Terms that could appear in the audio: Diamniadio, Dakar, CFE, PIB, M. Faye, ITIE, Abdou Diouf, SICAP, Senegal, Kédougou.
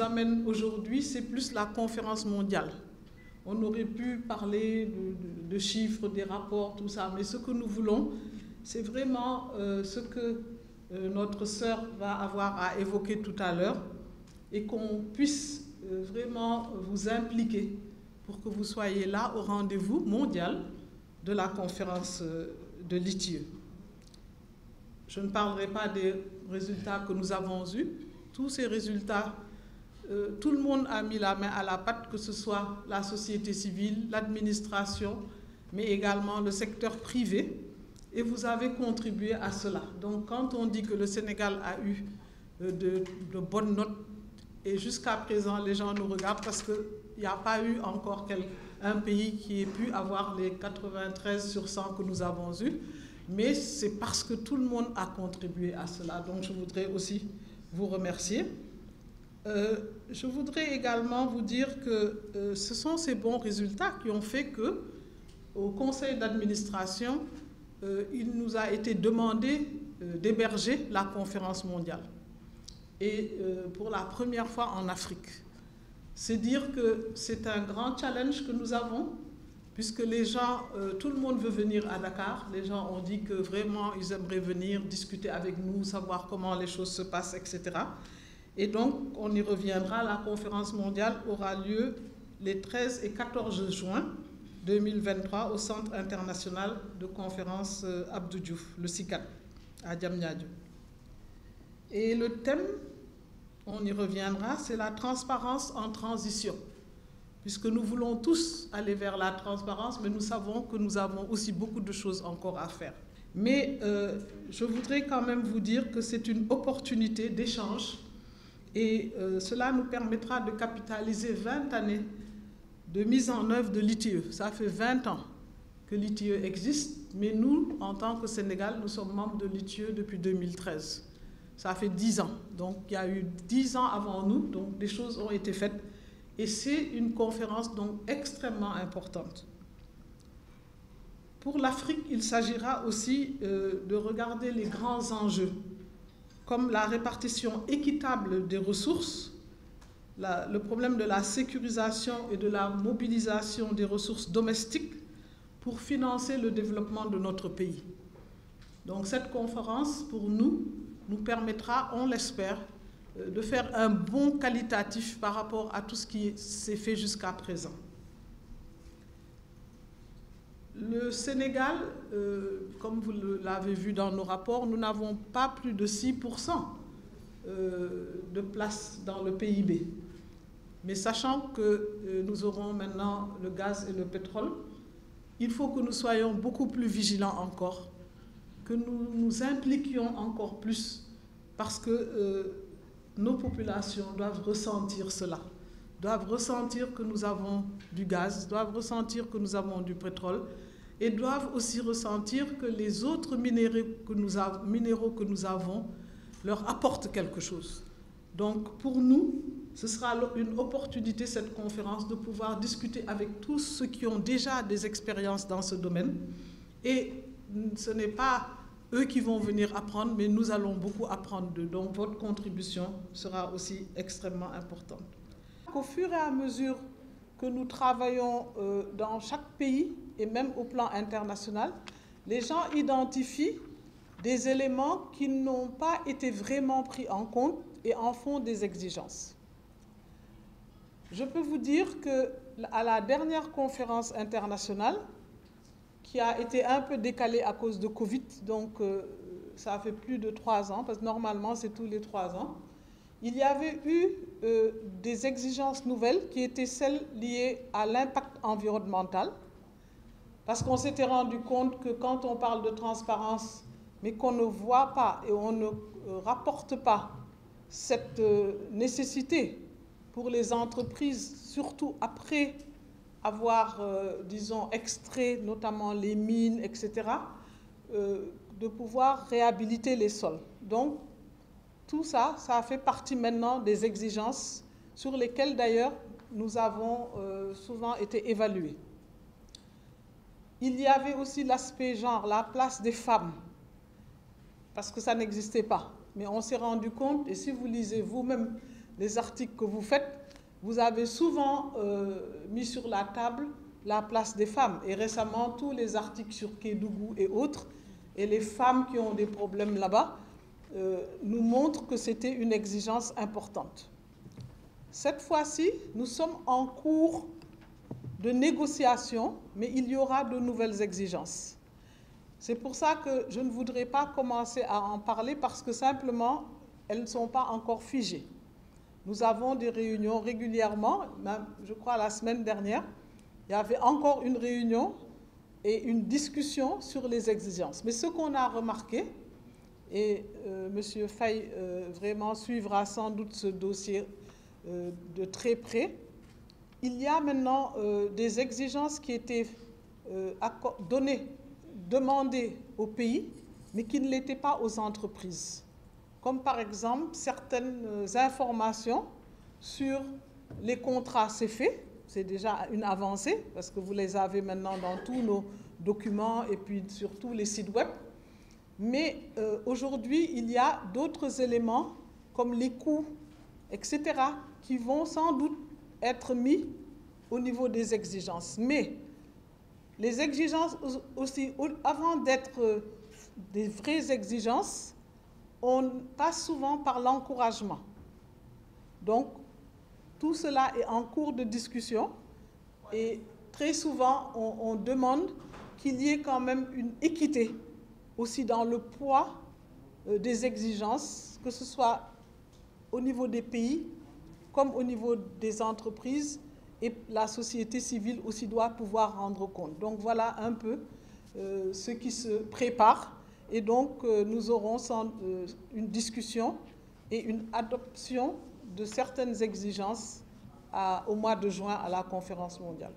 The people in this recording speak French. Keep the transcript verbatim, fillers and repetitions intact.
nous amène aujourd'hui, c'est plus la conférence mondiale. On aurait pu parler de, de, de chiffres, des rapports, tout ça, mais ce que nous voulons, c'est vraiment euh, ce que euh, notre sœur va avoir à évoquer tout à l'heure et qu'on puisse euh, vraiment vous impliquer pour que vous soyez là au rendez-vous mondial de la conférence euh, de l'I T I E. Je ne parlerai pas des résultats que nous avons eus. Tous ces résultats, euh, tout le monde a mis la main à la pâte, que ce soit la société civile, l'administration, mais également le secteur privé. Et vous avez contribué à cela. Donc quand on dit que le Sénégal a eu de, de bonnes notes, et jusqu'à présent les gens nous regardent parce qu'il n'y a pas eu encore quel, un pays qui ait pu avoir les quatre-vingt-treize sur cent que nous avons eus, mais c'est parce que tout le monde a contribué à cela. Donc je voudrais aussi vous remercier. Euh, je voudrais également vous dire que euh, ce sont ces bons résultats qui ont fait que, au conseil d'administration, Euh, il nous a été demandé euh, d'héberger la conférence mondiale. Et euh, pour la première fois en Afrique. C'est dire que c'est un grand challenge que nous avons, puisque les gens, euh, tout le monde veut venir à Dakar. Les gens ont dit que vraiment, ils aimeraient venir discuter avec nous, savoir comment les choses se passent, et cetera. Et donc, on y reviendra. La conférence mondiale aura lieu les treize et quatorze juin deux mille vingt-trois au Centre international de conférence Abdou Diouf, le SICAP, à Diamniadio. Et le thème, on y reviendra, c'est la transparence en transition, puisque nous voulons tous aller vers la transparence, mais nous savons que nous avons aussi beaucoup de choses encore à faire. Mais euh, je voudrais quand même vous dire que c'est une opportunité d'échange, et euh, cela nous permettra de capitaliser vingt années de mise en œuvre de l'I T I E. Ça fait vingt ans que l'I T I E existe, mais nous, en tant que Sénégal, nous sommes membres de l'I T I E depuis deux mille treize. Ça fait dix ans. Donc, il y a eu dix ans avant nous, donc des choses ont été faites. Et c'est une conférence donc extrêmement importante. Pour l'Afrique, il s'agira aussi euh, de regarder les grands enjeux, comme la répartition équitable des ressources, La, le problème de la sécurisation et de la mobilisation des ressources domestiques pour financer le développement de notre pays. Donc cette conférence, pour nous, nous permettra, on l'espère, euh, de faire un bon qualitatif par rapport à tout ce qui s'est fait jusqu'à présent. Le Sénégal, euh, comme vous l'avez vu dans nos rapports, nous n'avons pas plus de six pour cent euh, de place dans le P I B. Mais sachant que euh, nous aurons maintenant le gaz et le pétrole, il faut que nous soyons beaucoup plus vigilants encore, que nous nous impliquions encore plus, parce que euh, nos populations doivent ressentir cela, doivent ressentir que nous avons du gaz, doivent ressentir que nous avons du pétrole, et doivent aussi ressentir que les autres minéraux que nous, a, minéraux que nous avons leur apportent quelque chose. Donc pour nous, ce sera une opportunité, cette conférence, de pouvoir discuter avec tous ceux qui ont déjà des expériences dans ce domaine. Et ce n'est pas eux qui vont venir apprendre, mais nous allons beaucoup apprendre d'eux. Donc votre contribution sera aussi extrêmement importante. Au fur et à mesure que nous travaillons dans chaque pays, et même au plan international, les gens identifient des éléments qui n'ont pas été vraiment pris en compte et en font des exigences. Je peux vous dire que à la dernière conférence internationale, qui a été un peu décalée à cause de Covid, donc euh, ça a fait plus de trois ans, parce que normalement c'est tous les trois ans, il y avait eu euh, des exigences nouvelles qui étaient celles liées à l'impact environnemental, parce qu'on s'était rendu compte que quand on parle de transparence, mais qu'on ne voit pas et on ne euh, rapporte pas cette euh, nécessité pour les entreprises, surtout après avoir, euh, disons, extrait notamment les mines, et cetera, euh, de pouvoir réhabiliter les sols. Donc, tout ça, ça fait partie maintenant des exigences sur lesquelles, d'ailleurs, nous avons euh, souvent été évalués. Il y avait aussi l'aspect genre, la place des femmes, parce que ça n'existait pas. Mais on s'est rendu compte, et si vous lisez vous-même les articles que vous faites, vous avez souvent euh, mis sur la table la place des femmes. Et récemment, tous les articles sur Kédougou et autres, et les femmes qui ont des problèmes là-bas, euh, nous montrent que c'était une exigence importante. Cette fois-ci, nous sommes en cours de négociation, mais il y aura de nouvelles exigences. C'est pour ça que je ne voudrais pas commencer à en parler parce que simplement, elles ne sont pas encore figées. Nous avons des réunions régulièrement, même, je crois la semaine dernière, il y avait encore une réunion et une discussion sur les exigences. Mais ce qu'on a remarqué, et euh, M. Faye euh, vraiment suivra sans doute ce dossier euh, de très près, il y a maintenant euh, des exigences qui étaient euh, données, demandées au pays, mais qui ne l'étaient pas aux entreprises. Comme par exemple certaines informations sur les contrats C F E, c'est déjà une avancée, parce que vous les avez maintenant dans tous nos documents et puis sur tous les sites web. Mais euh, aujourd'hui, il y a d'autres éléments, comme les coûts, et cetera, qui vont sans doute être mis au niveau des exigences. Mais les exigences aussi, avant d'être des vraies exigences, on passe souvent par l'encouragement. Donc, tout cela est en cours de discussion et très souvent, on, on demande qu'il y ait quand même une équité aussi dans le poids euh, des exigences, que ce soit au niveau des pays comme au niveau des entreprises, et la société civile aussi doit pouvoir rendre compte. Donc, voilà un peu euh, ce qui se prépare. Et donc, euh, nous aurons sans, euh, une discussion et une adoption de certaines exigences à, au mois de juin à la conférence mondiale.